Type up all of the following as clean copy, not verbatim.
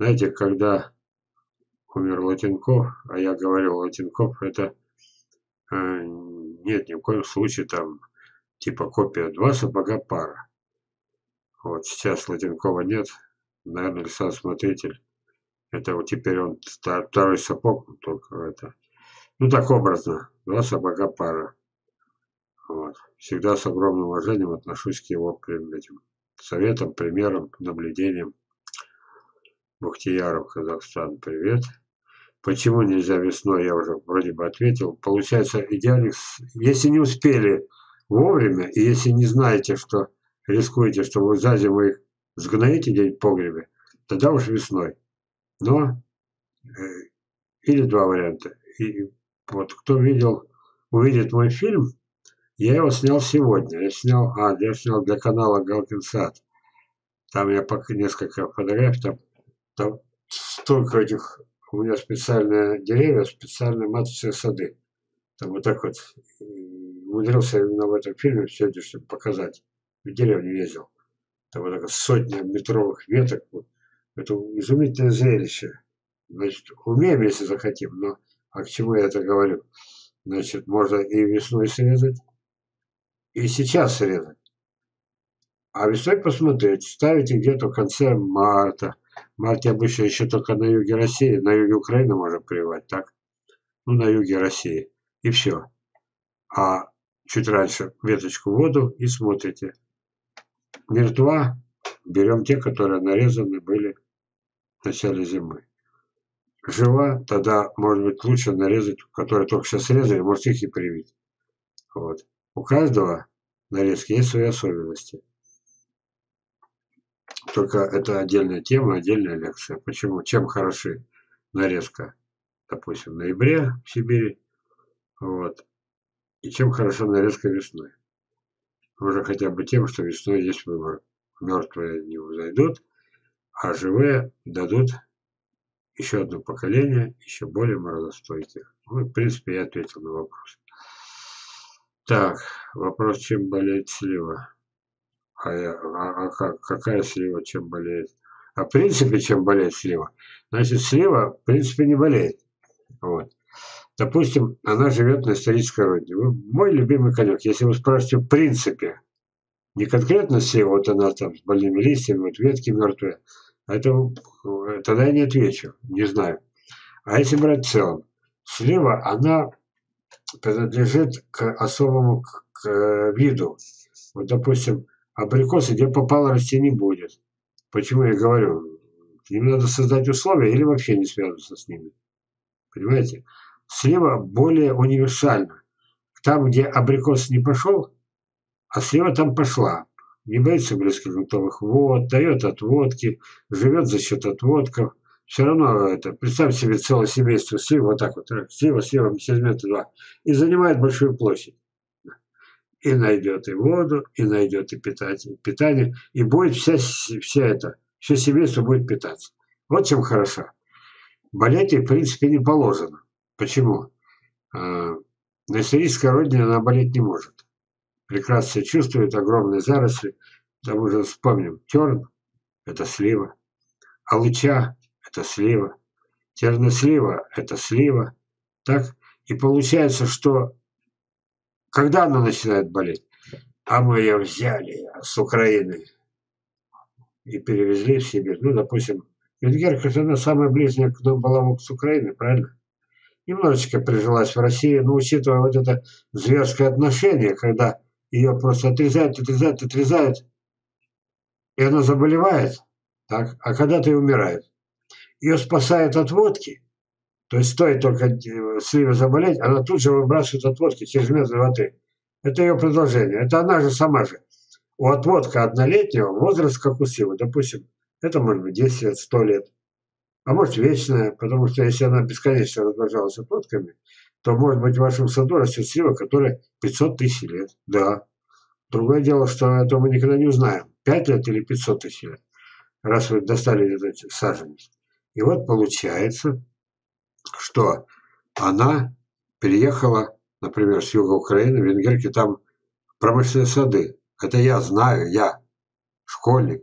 Знаете, когда умер Латинков, а я говорил, Латинков это нет, ни в коем случае там типа копия, два сапога пара. Вот сейчас Латинкова нет, наверное, сам смотритель. Это вот теперь он второй сапог, только это. Ну так образно, два сапога пара. Вот. Всегда с огромным уважением отношусь к его этим советам, примерам, наблюдениям. Бухтияров, Казахстан, привет. Почему нельзя весной, я уже вроде бы ответил. Получается, идеальных, если не успели вовремя, и если не знаете, что рискуете, что вы за зиму их сгноите где-нибудь в погребе, тогда уж весной. Но, или два варианта. И вот кто видел, увидит мой фильм, я его снял сегодня. Я снял для канала Галкинсад. Там я пока несколько фотографий, там столько этих, у меня специальные деревья, специальные маточные сады. Там вот так вот. Умудрился именно в этом фильме сегодняшнем показать. В деревню ездил. Там вот так вот сотня метровых веток. Это изумительное зрелище. Значит, умеем, если захотим, но а к чему я это говорю? Значит, можно и весной срезать, и сейчас срезать. А весной посмотреть, ставите где-то в конце марта. В марте обычно еще только на юге России, на юге Украины можно прививать, так? Ну, на юге России. И все. А чуть раньше веточку в воду и смотрите. Мертва. Берем те, которые нарезаны были в начале зимы. Жива, тогда, может быть, лучше нарезать, которые только сейчас срезали, может их и привить. Вот. У каждого нарезки есть свои особенности. Только это отдельная тема, отдельная лекция. Почему? Чем хороши нарезка, допустим, в ноябре в Сибири, вот, и чем хороша нарезка весной. Уже хотя бы тем, что весной есть выбор. Мертвые не зайдут, а живые дадут еще одно поколение, еще более морозостойких. Ну, в принципе, я ответил на вопрос. Так, вопрос, чем болеет слива? Какая слива, чем болеет? А в принципе, чем болеет слива? Значит, слива, в принципе, не болеет. Вот. Допустим, она живет на исторической родине. Мой любимый конек, если вы спрашиваете в принципе, не конкретно слива, вот она там с больными листьями, вот ветки мертвые. Это, тогда я не отвечу, не знаю. А если брать в целом, слива, она принадлежит к особому виду. Вот, допустим, абрикосы, где попало, расти не будет. Почему я говорю? Им надо создать условия или вообще не связываться с ними. Понимаете? Слива более универсальна. Там, где абрикос не пошел, а слива там пошла. Не боится близких грунтовых вод, дает отводки, живет за счет отводков. Все равно это. Представьте себе целое семейство слив, вот так вот. Слива, слива, через метр два. И занимает большую площадь. И найдет и воду, и найдет и питание. И будет все семейство будет питаться. Вот чем хороша. Болеть ей, в принципе, не положено. Почему? На исторической родине она болеть не может. Прекрасно чувствует огромные заросли. Там уже вспомним. Терн – это слива. Алыча – это слива. Тернослива – это слива. Так? И получается, что когда она начинает болеть? А мы ее взяли с Украины и перевезли в Сибирь. Ну, допустим, Венгерка же она самая ближняя к нам была с Украины, правильно? Немножечко прижилась в России, но учитывая вот это зверское отношение, когда ее просто отрезают, и она заболевает, так, а когда-то и умирает. Ее спасают от водки, то есть стоит только сливе заболеть, она тут же выбрасывает от водки через метр воды. Это ее продолжение, это она же сама же. У отводка однолетнего возраст, как у сливы, допустим, это может быть 10 лет, 100 лет, а может вечная, потому что если она бесконечно размножалась отводками, то может быть в вашем саду растет слива, которая 500 тысяч лет. Да. Другое дело, что это мы никогда не узнаем. 5 лет или 500 тысяч лет. Раз вы достали этот саженец. И вот получается, что она переехала, например, с юга Украины, в Венгерке, там промышленные сады. Это я знаю, я школьник.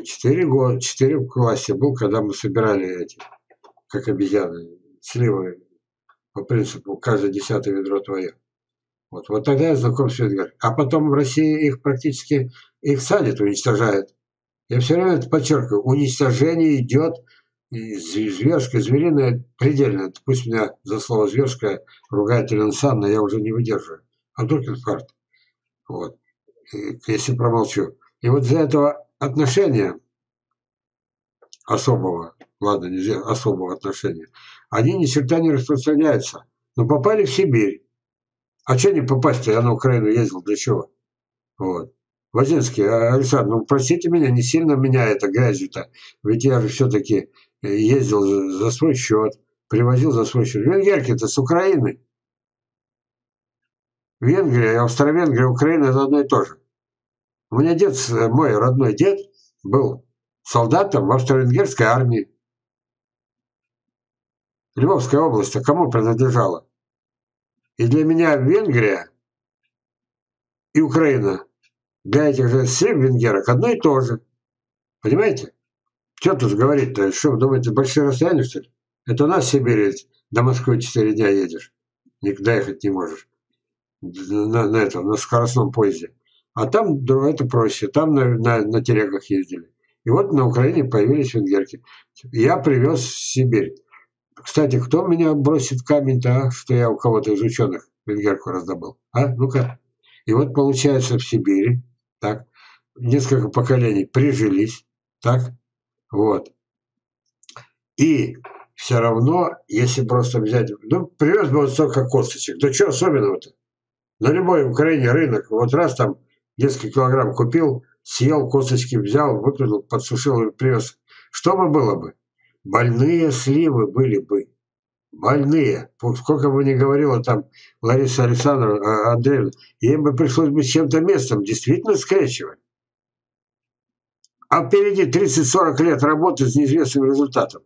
4 в классе был, когда мы собирали эти, как обезьяны, сливы по принципу каждое 10-е ведро твое. Вот, вот тогда я знаком с Венгеркой. А потом в России их практически, их садят, уничтожают. Я все равно это подчеркиваю. Уничтожение идет, зверское, звериное, предельно. Пусть меня за слово зверское ругает Ленсан, но я уже не выдерживаю. А вдруг инфаркт. Вот. Если промолчу. И вот за этого отношения особого, ладно, нельзя, особого отношения, они ни черта не распространяются. Но попали в Сибирь. А что не попасть-то? Я на Украину ездил, для чего? Вот. Вазинский, Александр, ну простите меня, не сильно меня это грязью-то. Ведь я же все-таки ездил за свой счет, привозил за свой счет. Венгерки-то с Украины. Венгрия, Австро-Венгрия, Украина — это одно и то же. У меня дед, мой родной дед, был солдатом в австро-венгерской армии. Львовская область, а кому принадлежала? И для меня Венгрия и Украина, для этих же 7 венгерок, одно и то же. Понимаете? Что тут говорить-то? Что вы думаете, большие расстояния, что ли? Это у нас в Сибири до Москвы 4 дня едешь. Никуда ехать не можешь. На этом, на скоростном поезде. А там это проще. Там на телегах ездили. И вот на Украине появились венгерки. Я привез в Сибирь. Кстати, кто меня бросит камень-то, а? Что я у кого-то из ученых венгерку раздобыл? А? Ну-ка. И вот получается в Сибири, так, несколько поколений прижились, так, вот. И все равно, если просто взять, ну, привез бы вот столько косточек, да что особенного-то? На любой Украине рынок, вот раз там несколько килограмм купил, съел, косточки взял, выплюнул, подсушил и привез. Что бы было бы? Больные сливы были бы. Больные. Сколько бы ни говорила там Лариса Александровна, Андреевна, ей бы пришлось бы с чем-то местом действительно скрещивать. А впереди 30-40 лет работы с неизвестным результатом.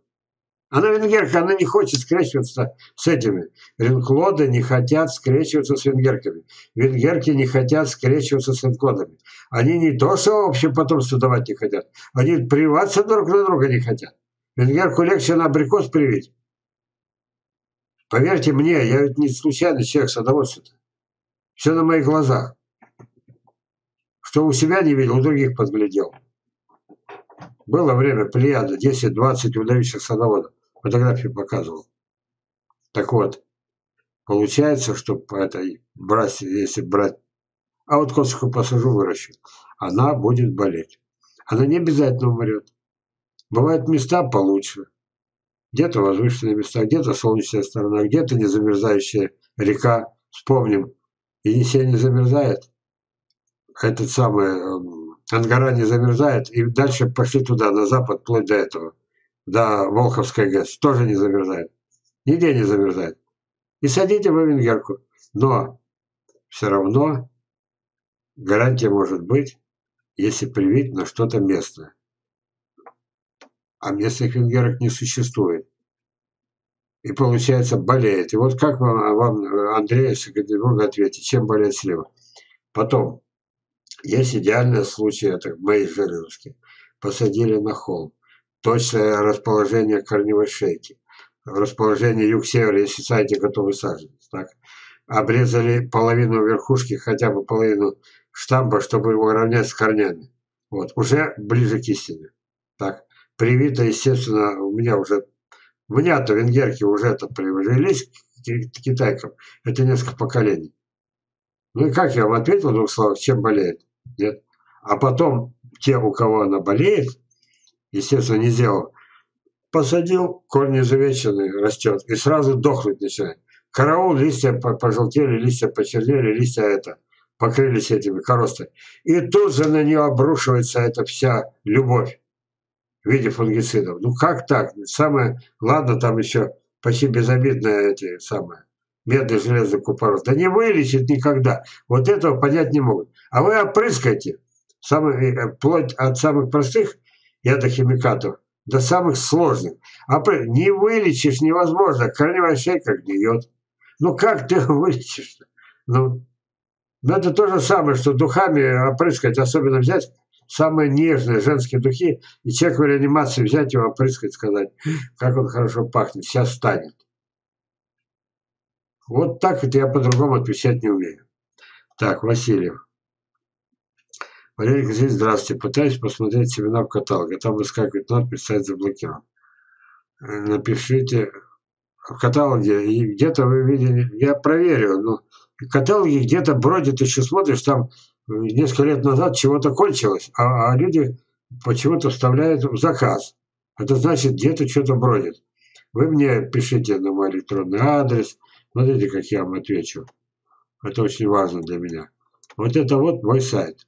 Она венгерка, она не хочет скрещиваться с этими. Ренклоды не хотят скрещиваться с венгерками. Венгерки не хотят скрещиваться с ренклодами. Они не то, что вообще потомство давать не хотят. Они приваться друг на друга не хотят. Венгерку легче на абрикос привить. Поверьте мне, я ведь не случайно человек садоводства-то. Все на моих глазах. Что у себя не видел, у других подглядел. Было время плеяда, 10-20 выдающихся садоводов. Фотографии показывал. Так вот, получается, что это брать, если брать... А вот косточку посажу, выращу. Она будет болеть. Она не обязательно умрет. Бывают места получше. Где-то возвышенные места, где-то солнечная сторона, где-то незамерзающая река. Вспомним, Енисей не замерзает. Этот самый Ангара не замерзает. И дальше пошли туда, на запад, вплоть до этого. До Волховской ГЭС. Тоже не замерзает. Нигде не замерзает. И садите вы венгерку. Но все равно гарантия может быть, если привить на что-то местное. А местных венгерок не существует. И получается, болеет. И вот как вам Андрей Сагаденбург ответит, чем болеет слива? Потом, есть идеальный случай, это мои железовские. Посадили на холм. Точное расположение корневой шейки. Расположение юг-север, если садите, готовы сажать. Так. Обрезали половину верхушки, хотя бы половину штамба, чтобы его уравнять с корнями. Вот. Уже ближе к истине. Так. Привито, естественно, у меня уже... У меня-то венгерки уже-то привелись к китайкам. Это несколько поколений. Ну и как я вам ответил в двух словах, чем болеет? Нет. А потом те, у кого она болеет, естественно, не сделал. Посадил, корни изувеченные, растет. И сразу дохнуть начинает. Караул, листья пожелтели, листья почернели, листья это... покрылись этими коростой. И тут же на нее обрушивается эта вся любовь в виде фунгицидов. Ну как так? Самое, ладно, там еще почти безобидные эти самые медный железный купорос. Да не вылечит никогда. Вот этого понять не могут. А вы опрыскайте. Вплоть от самых простых ядохимикатов до самых сложных. Не вылечишь невозможно. Корневая шейка гниет. Ну как ты вылечишь-то? Ну это то же самое, что духами опрыскать, особенно взять самые нежные женские духи, и человеку в реанимации взять его, опрыскать, сказать, как он хорошо пахнет, сейчас станет. Вот так вот я по-другому отвечать не умею. Так, Васильев. Валерий Казин, здравствуйте. Пытаюсь посмотреть семена в каталоге. Там выскакивает надпись, сайт заблокирован. Напишите в каталоге. И где-то вы видели, я проверю, но в каталоге где-то бродит, еще смотришь, там несколько лет назад чего-то кончилось, а люди почему-то вставляют в заказ. Это значит, где-то что-то бродит. Вы мне пишите на мой электронный адрес. Смотрите, как я вам отвечу. Это очень важно для меня. Вот это вот мой сайт.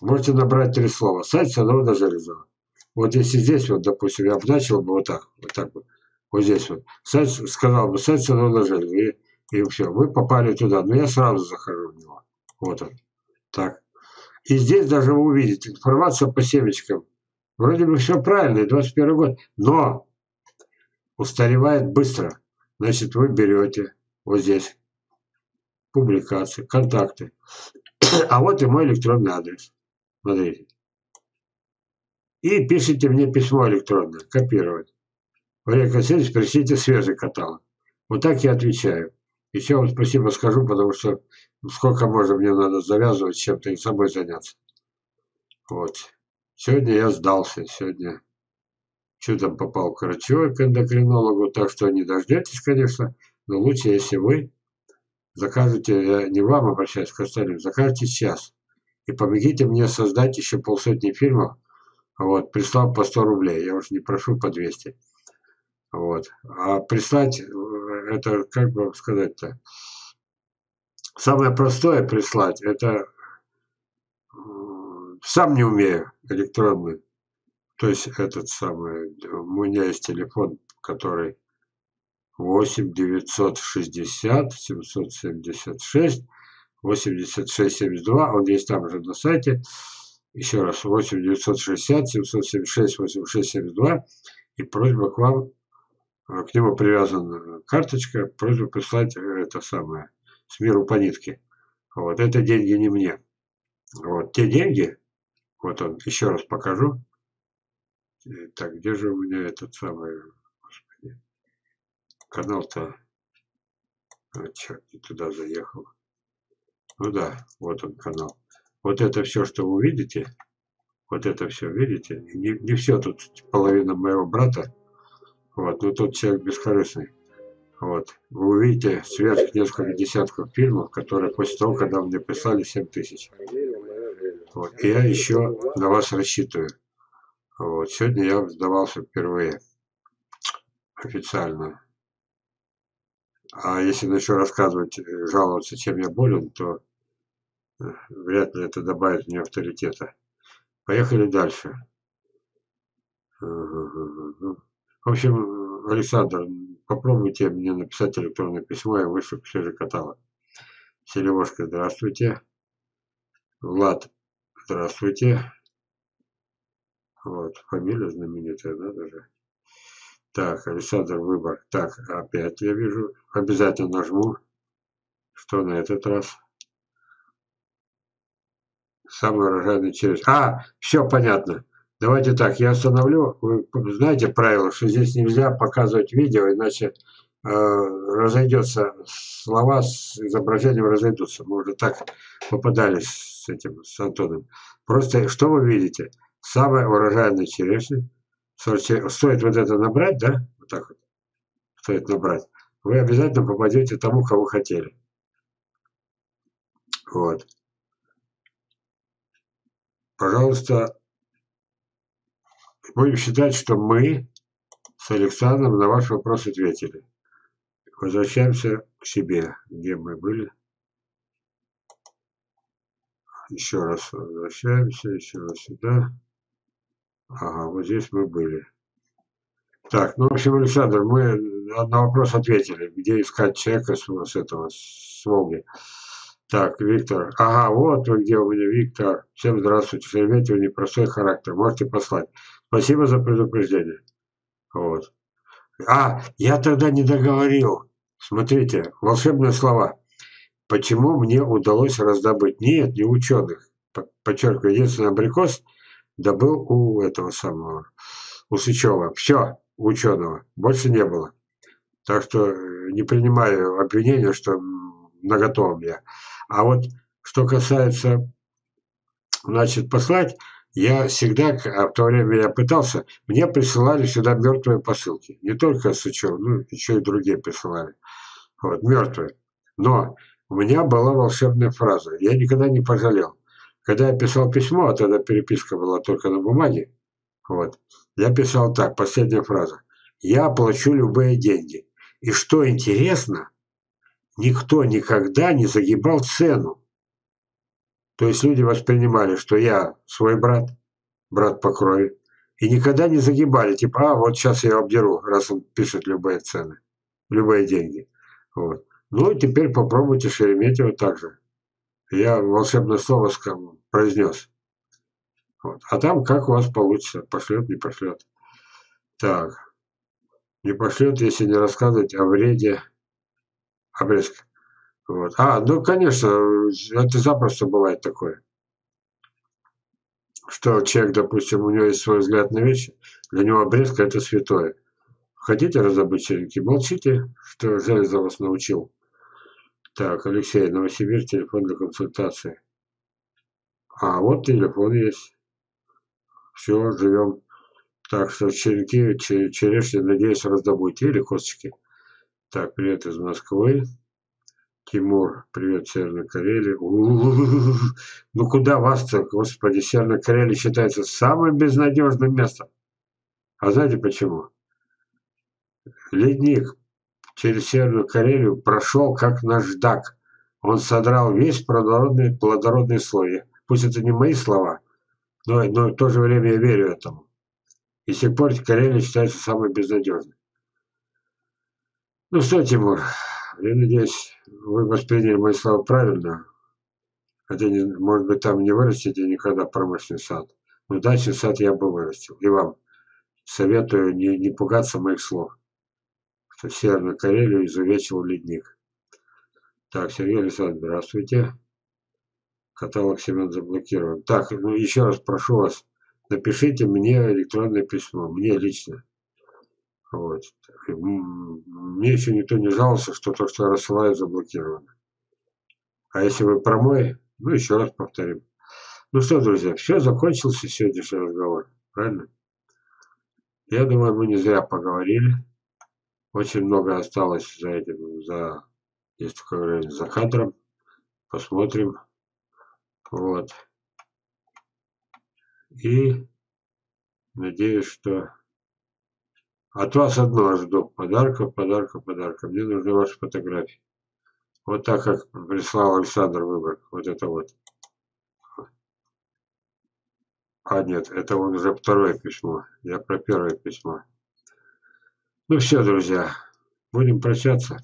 Можете набрать 3 слова. Сайт садовода Железова. Вот если здесь, вот, допустим, я бы начал бы вот так вот, вот здесь вот. Сайт, сказал бы, сайт садовода Железова. И все, вы попали туда. Но я сразу захожу в него. Вот он. Так. И здесь даже вы увидите информацию по семечкам. Вроде бы все правильно, 21 год. Но устаревает быстро. Значит, вы берете вот здесь публикации, контакты. А вот и мой электронный адрес. Смотрите. И пишите мне письмо электронное. Копировать. Валерий Константинович, пришлите свежий каталог. Вот так я отвечаю. Еще вам спасибо скажу, потому что сколько можно мне надо завязывать чем-то и собой заняться. Вот. Сегодня я сдался. Сегодня чудом попал Карачевой к эндокринологу. Так что не дождетесь, конечно. Но лучше, если вы закажете, я не вам обращаюсь, к остальным, закажете сейчас. И помогите мне создать еще 500 фильмов. Вот. Прислал по 100 рублей. Я уж не прошу по 200. Вот. А прислать, это, как бы сказать-то, самое простое прислать, это сам не умею электронный. То есть этот самый, у меня есть телефон, который 8 960 776 86 72, он есть там же на сайте. Еще раз, 8 960 776 86 72, и просьба к вам. К нему привязана карточка, просьба прислать это самое, с миру по нитке. Вот, это деньги не мне. Вот, те деньги, вот он, еще раз покажу. Так, где же у меня этот самый, господи, канал-то, черт, не туда заехал. Ну да, вот он канал. Вот это все, что вы видите, вот это все, видите, не все тут, половина моего брата. Вот, ну тот человек бескорыстный. Вот. Вы увидите сверх несколько десятков фильмов, которые после того, когда мне прислали 7000. Вот. И я еще на вас рассчитываю. Вот. Сегодня я сдавался впервые. Официально. А если начну рассказывать, жаловаться, чем я болен, то вряд ли это добавит мне авторитета. Поехали дальше. В общем, Александр, попробуйте мне написать электронное письмо, я вышлю свежий каталог. Селивошка, здравствуйте. Влад, здравствуйте. Вот, фамилия знаменитая, да, даже. Так, Александр, выбор. Так, опять я вижу. Обязательно нажму. Что на этот раз? Самый урожайный через... А, все понятно. Давайте так, я остановлю. Вы знаете правило, что здесь нельзя показывать видео, иначе разойдется, слова с изображением разойдутся. Мы уже так попадались с этим, с Антоном. Просто, что вы видите? Самая урожайная черешня. Стоит вот это набрать, да? Вот так вот. Стоит набрать. Вы обязательно попадете тому, кого хотели. Вот. Пожалуйста. Будем считать, что мы с Александром на ваш вопрос ответили. Возвращаемся к себе, где мы были. Еще раз возвращаемся, еще раз сюда. Ага, вот здесь мы были. Так, ну, в общем, Александр, мы на вопрос ответили. Где искать человека с этого, с Волги. Так, Виктор. Ага, вот вы где у меня, Виктор. Всем здравствуйте. Шереметьево, непростой характер. Можете послать. Спасибо за предупреждение. Вот. А, я тогда не договорил. Смотрите, волшебные слова. Почему мне удалось раздобыть? Нет, не ученых. подчеркиваю, единственный абрикос добыл у этого самого, у Сычева. Все, ученого. Больше не было. Так что не принимаю обвинения, что наготовом я. А вот что касается, значит, послать, я всегда, а в то время я пытался, мне присылали сюда мертвые посылки. Не только Сычев, ну еще и другие присылали. Вот, мертвые. Но у меня была волшебная фраза. Я никогда не пожалел. Когда я писал письмо, а тогда переписка была только на бумаге, вот, я писал так, последняя фраза. Я оплачу любые деньги. И что интересно, никто никогда не загибал цену. То есть люди воспринимали, что я свой брат, брат по крови, и никогда не загибали. Типа, а, вот сейчас я его обдеру, раз он пишет любые цены, любые деньги. Вот. Ну, теперь попробуйте Шереметьево так же. Я волшебное слово произнес. Вот. А там как у вас получится? Пошлет, не пошлет. Так. Не пошлет, если не рассказывать о вреде обрезка. Вот. А, ну, конечно, это запросто бывает такое. Что человек, допустим, у него есть свой взгляд на вещи, для него обрезка – это святое. Хотите раздобыть черенки? Молчите, что Железов вас научил. Так, Алексей, Новосибирск, телефон для консультации. А, вот телефон есть. Все, живем. Так что черенки, черешни, надеюсь, раздобудете. Или косточки. Так, привет из Москвы. Тимур, привет, Северной Карелии. Ну куда вас-то, господи, Северная Карелия считается самым безнадежным местом. А знаете почему? Ледник через Северную Карелию прошел как наждак. Он содрал весь плодородный слой. Пусть это не мои слова, но в то же время я верю этому. И с тех пор Карелия считается самой безнадежной. Ну что, Тимур, я надеюсь, вы восприняли мои слова правильно. Хотя, может быть, там не вырастите никогда промышленный сад. Но дачный сад я бы вырастил. И вам советую не пугаться моих слов. Что Северную Карелию изувечил ледник. Так, Сергей Александрович, здравствуйте. Каталог Семен заблокирован. Так, ну еще раз прошу вас, напишите мне электронное письмо, мне лично. Вот. Мне еще никто не жаловался, что то, что я рассылаю, заблокировано. А если вы про мой, ну еще раз повторим. Ну что, друзья, все, закончился сегодняшний разговор, правильно? Я думаю, мы не зря поговорили. Очень много осталось за этим, есть такое время, за кадром. Посмотрим. Вот. И надеюсь, что от вас одно жду. Подарка. Мне нужны ваши фотографии. Вот так, как прислал Александр Выборг. Вот это вот. А нет, это он уже второе письмо. Я про первое письмо. Ну все, друзья. Будем прощаться.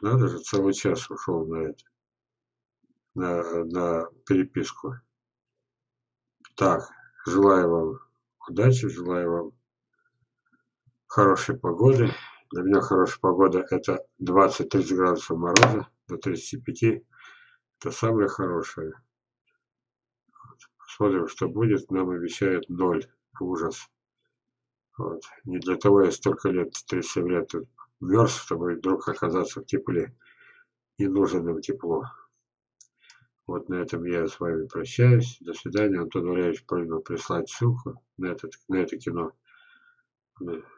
Надо же, целый час ушел на это, на переписку. Так, желаю вам удачи, желаю вам хорошей погоды. Для меня хорошая погода – это 20-30 градусов мороза, до 35. Это самое хорошее. Посмотрим, что будет. Нам обещают 0. Ужас. Вот. Не для того я столько лет, 37 лет, мерз, чтобы вдруг оказаться в тепле. Не нужен им тепло. Вот на этом я с вами прощаюсь. До свидания. Антон Валерьевич просил прислать ссылку на это кино,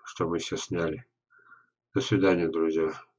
что мы сейчас сняли. До свидания, друзья.